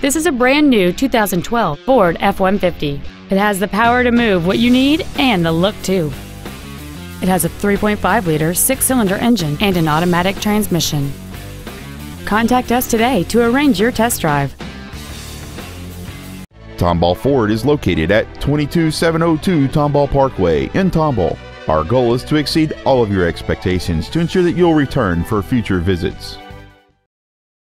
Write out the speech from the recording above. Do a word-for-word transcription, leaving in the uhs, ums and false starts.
This is a brand new two thousand twelve Ford F one fifty. It has the power to move what you need and the look too. It has a three point five liter six-cylinder engine and an automatic transmission. Contact us today to arrange your test drive. Tomball Ford is located at twenty-two seven oh two Tomball Parkway in Tomball. Our goal is to exceed all of your expectations to ensure that you'll return for future visits.